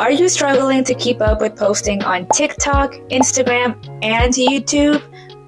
Are you struggling to keep up with posting on TikTok, Instagram, and YouTube?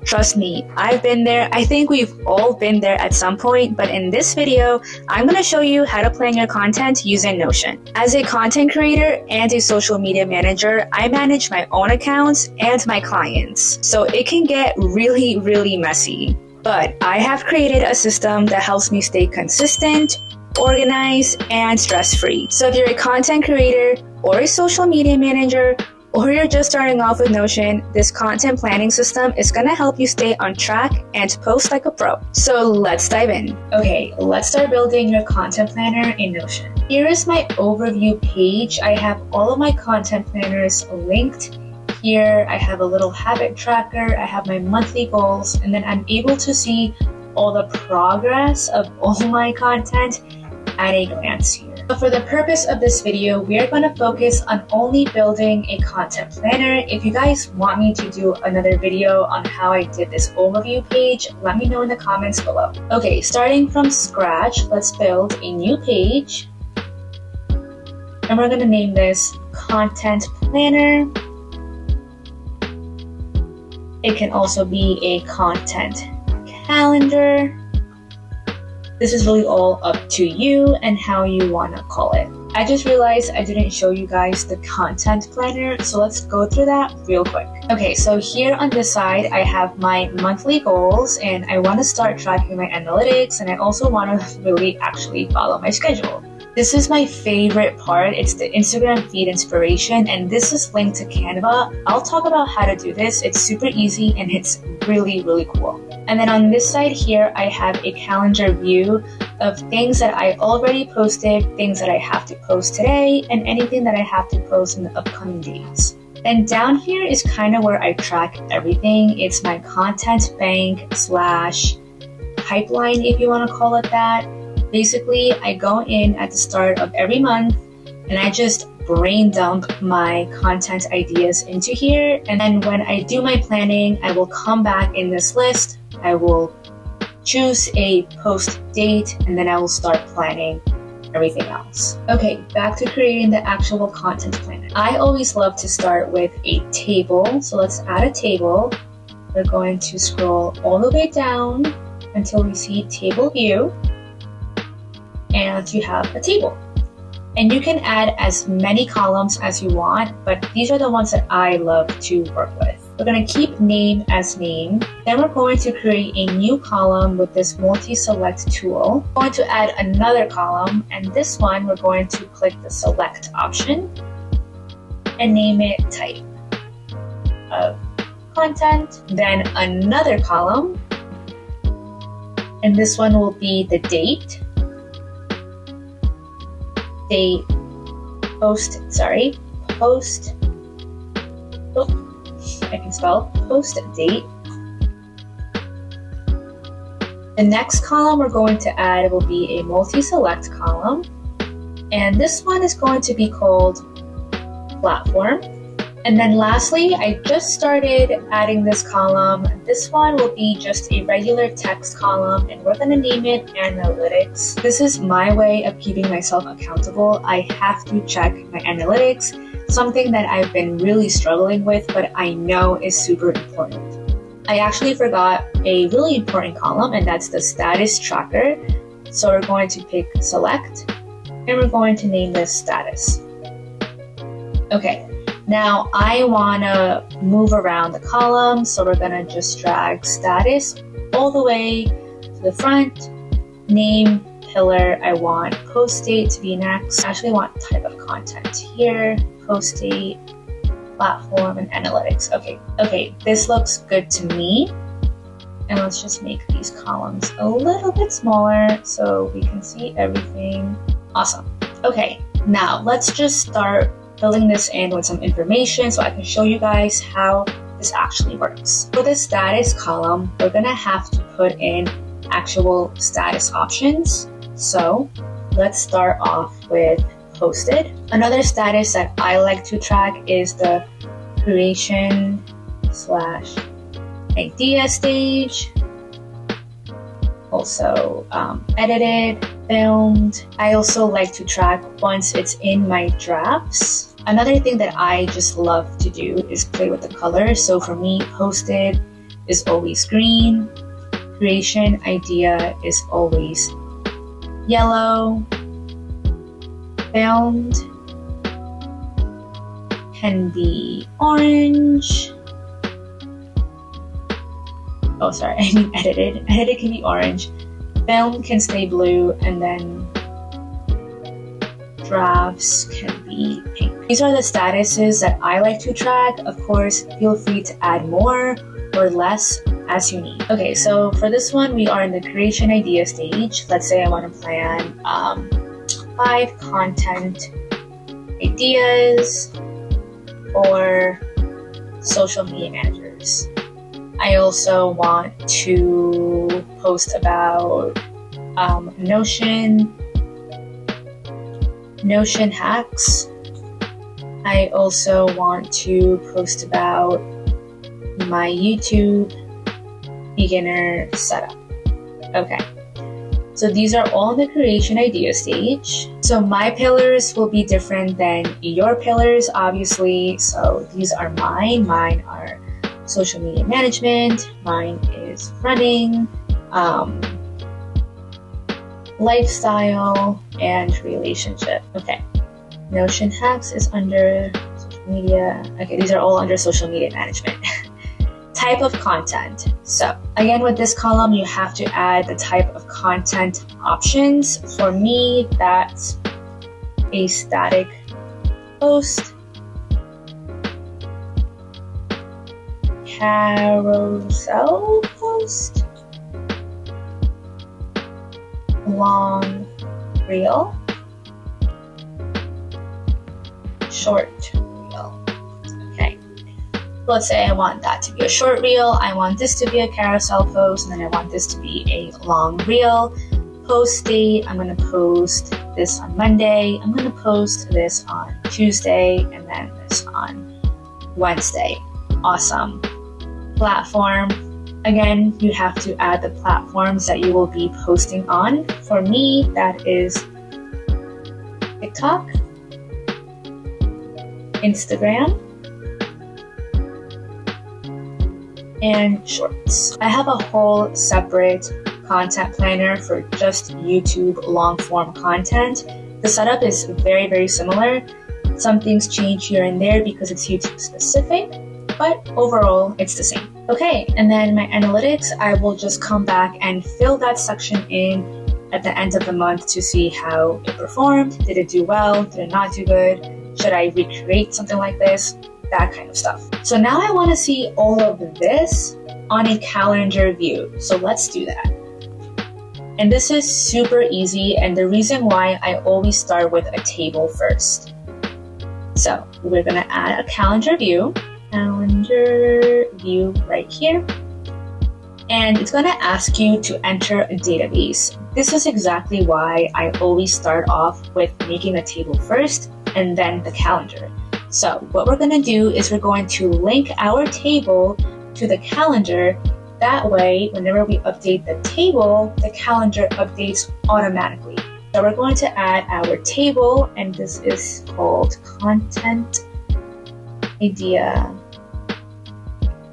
Trust me, I've been there. I think we've all been there at some point, but in this video, I'm going to show you how to plan your content using Notion. As a content creator and a social media manager, I manage my own accounts and my clients, so it can get really, really messy. But I have created a system that helps me stay consistent, organized, and stress-free. So if you're a content creator or a social media manager, or you're just starting off with Notion, this content planning system is going to help you stay on track and post like a pro. So let's dive in. Okay, let's start building your content planner in Notion. Here is my overview page. I have all of my content planners linked. Here I have a little habit tracker, I have my monthly goals, and then I'm able to see all the progress of all my content at a glance here. But for the purpose of this video, we are going to focus on only building a content planner. If you guys want me to do another video on how I did this overview page, let me know in the comments below. Okay, starting from scratch, let's build a new page. And we're going to name this Content Planner. It can also be a content calendar. This is really all up to you and how you want to call it. I just realized I didn't show you guys the content planner, so let's go through that real quick. Okay, so here on this side, I have my monthly goals, and I want to start tracking my analytics, and I also want to really actually follow my schedule. This is my favorite part. It's the Instagram feed inspiration, and this is linked to Canva. I'll talk about how to do this. It's super easy and it's really, really cool. And then on this side here, I have a calendar view of things that I already posted, things that I have to post today, and anything that I have to post in the upcoming days. Then down here is kind of where I track everything. It's my content bank slash pipeline, if you want to call it that. Basically, I go in at the start of every month and I just brain dump my content ideas into here. And then when I do my planning, I will come back in this list. I will choose a post date and then I will start planning everything else. Okay, back to creating the actual content planner. I always love to start with a table. So let's add a table. We're going to scroll all the way down until we see table view. And you have a table. And you can add as many columns as you want, but these are the ones that I love to work with. We're going to keep name as name. Then we're going to create a new column with this multi-select tool. We're going to add another column, and this one we're going to click the select option and name it type of content. Then another column, and this one will be the date. Post date. The next column we're going to add will be a multi-select column, and this one is going to be called platform. And then lastly, I just started adding this column. This one will be just a regular text column, and we're going to name it analytics. This is my way of keeping myself accountable. I have to check my analytics, something that I've been really struggling with, but I know is super important. I actually forgot a really important column, and that's the status tracker. So we're going to pick select, and we're going to name this status. Okay. Now I want to move around the column, so we're going to just drag status all the way to the front. Name, pillar, I want post date to be next. I actually want type of content here, post date, platform, and analytics. Okay, this looks good to me. And let's just make these columns a little bit smaller so we can see everything. Awesome. Okay, now let's just start filling this in with some information so I can show you guys how this actually works. For the status column, we're gonna have to put in actual status options. So let's start off with posted. Another status that I like to track is the creation slash idea stage, also edited. filmed. I also like to track once it's in my drafts. Another thing that I just love to do is play with the color. So for me, Post-it is always green. Creation idea is always yellow. Filmed can be orange. Oh, sorry, I mean edited. Edited can be orange. Film can stay blue, and then drafts can be pink. These are the statuses that I like to track. Of course, feel free to add more or less as you need. Okay, so for this one, we are in the creation idea stage. Let's say I want to plan 5 content ideas or social media managers. I also want to post about Notion hacks. I also want to post about my YouTube beginner setup. Okay. So these are all the creation idea stage. So my pillars will be different than your pillars, obviously. So these are mine. Mine are social media management. Mine is running, lifestyle, and relationship. Okay. Notion hacks is under social media. Okay, these are all under social media management. Type of content. So again, with this column, you have to add the type of content options. For me, that's a static post, carousel post, long reel, short reel. Let's say I want that to be a short reel, I want this to be a carousel post, and then I want this to be a long reel. Post date, I'm going to post this on Monday, I'm going to post this on Tuesday, and then this on Wednesday. Awesome. Platform, again, you have to add the platforms that you will be posting on. For me, that is TikTok, Instagram, and shorts. I have a whole separate content planner for just YouTube long form content. The setup is very, very similar. Some things change here and there because it's YouTube specific, but overall it's the same. Okay, and then my analytics, I will just come back and fill that section in at the end of the month to see how it performed. Did it do well? Did it not do good? Should I recreate something like this? That kind of stuff. So now I want to see all of this on a calendar view. So let's do that. And this is super easy, and the reason why I always start with a table first. So we're going to add a calendar view right here. And it's going to ask you to enter a database. This is exactly why I always start off with making a table first and then the calendar. So what we're going to do is we're going to link our table to the calendar. That way, whenever we update the table, the calendar updates automatically. So we're going to add our table, and this is called Content Idea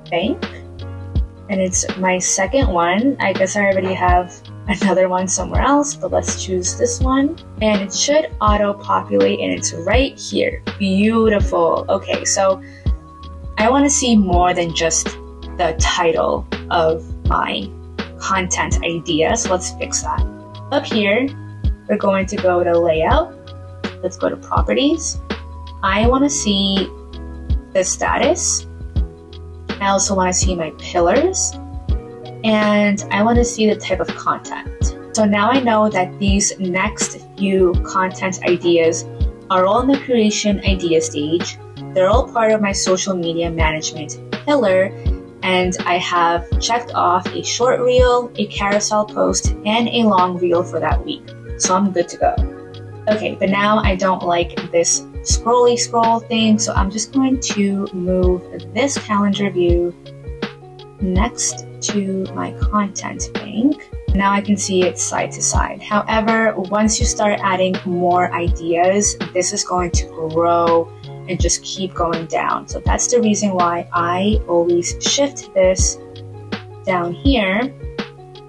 Bank. And it's my second one. I guess I already have another one somewhere else, but let's choose this one. And it should auto-populate, and it's right here. Beautiful. Okay, so I want to see more than just the title of my content idea, so let's fix that. Up here, we're going to go to layout. Let's go to properties. I want to see the status. I also want to see my pillars. And I want to see the type of content. So now I know that these next few content ideas are all in the creation idea stage. They're all part of my social media management pillar, and I have checked off a short reel, a carousel post, and a long reel for that week. So I'm good to go. Okay, but now I don't like this scrolly scroll thing, so I'm just going to move this calendar view next to my content bank. Now I can see it side to side. However, once you start adding more ideas, this is going to grow and just keep going down. So that's the reason why I always shift this down here.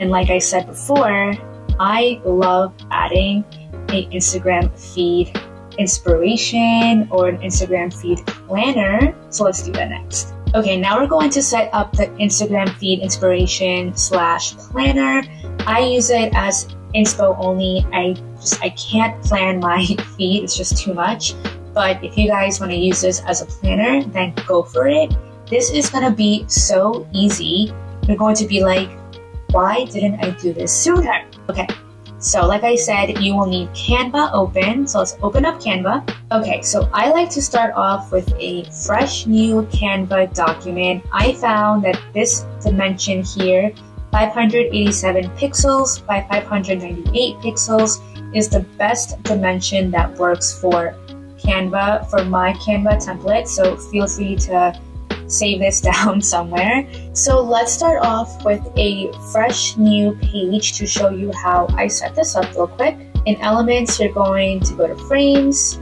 And like I said before, I love adding an Instagram feed inspiration or an Instagram feed planner. So let's do that next. Okay, now we're going to set up the Instagram feed inspiration slash planner. I use it as inspo only. I can't plan my feed, it's just too much. But if you guys want to use this as a planner, then go for it. This is going to be so easy. You're going to be like, why didn't I do this sooner? Okay, so like I said, you will need Canva open. So let's open up Canva. Okay, so I like to start off with a fresh new Canva document. I found that this dimension here, 587 pixels by 598 pixels, is the best dimension that works for Canva, for my Canva template. So feel free to save this down somewhere. So let's start off with a fresh new page to show you how I set this up real quick. In Elements, you're going to go to Frames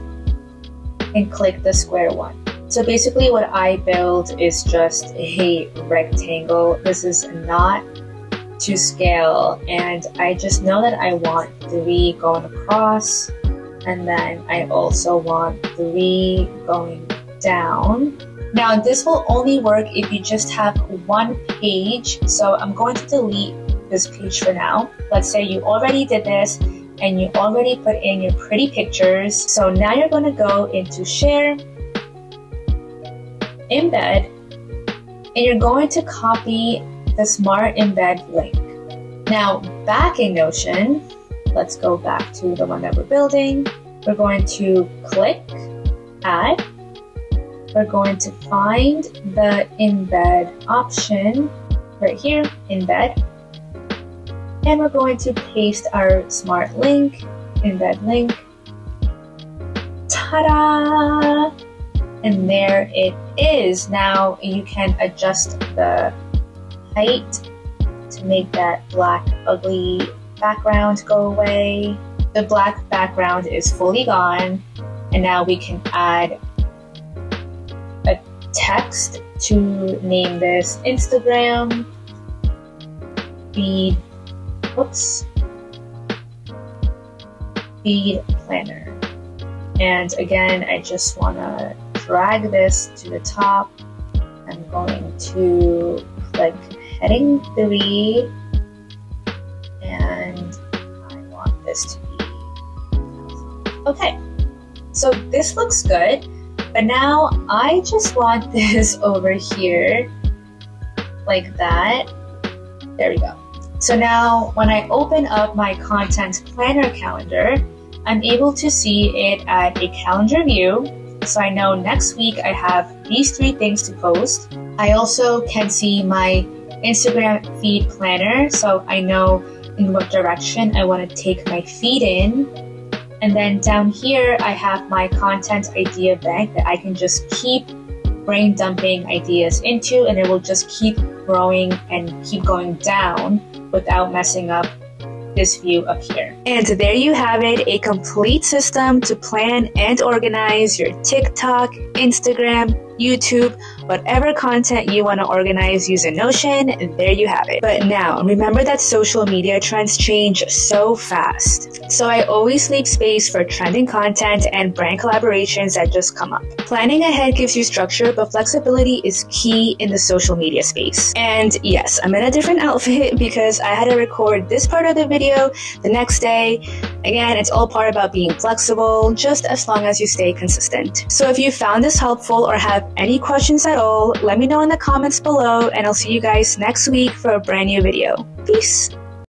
and click the square one. So basically what I build is just a rectangle. This is not to scale, and I just know that I want 3 going across, and then I also want 3 going down. Now this will only work if you just have one page, so I'm going to delete this page for now. Let's say you already did this and you already put in your pretty pictures. So now you're going to go into Share, Embed, and you're going to copy the Smart Embed link. Now back in Notion, let's go back to the one that we're building. We're going to click Add. We're going to find the embed option right here, embed, and we're going to paste our smart link, embed link. Ta-da! And there it is. Now you can adjust the height to make that black ugly background go away. The black background is fully gone, and now we can add text to name this Instagram feed, feed planner. And again, I just want to drag this to the top. I'm going to click heading 3, and I want this to be okay. So this looks good. But now I just want this over here, like that. There we go. So now when I open up my content planner calendar, I'm able to see it at a calendar view. So I know next week I have these 3 things to post. I also can see my Instagram feed planner, so I know in what direction I want to take my feed in. And then down here, I have my content idea bank that I can just keep brain dumping ideas into, and it will just keep growing and keep going down without messing up this view up here. And there you have it, a complete system to plan and organize your TikTok, Instagram, YouTube, whatever content you want to organize using Notion, and there you have it. But now, remember that social media trends change so fast. So I always leave space for trending content and brand collaborations that just come up. Planning ahead gives you structure, but flexibility is key in the social media space. And yes, I'm in a different outfit because I had to record this part of the video the next day. Again, it's all part about being flexible, just as long as you stay consistent. So if you found this helpful or have any questions at all, let me know in the comments below, and I'll see you guys next week for a brand new video. Peace!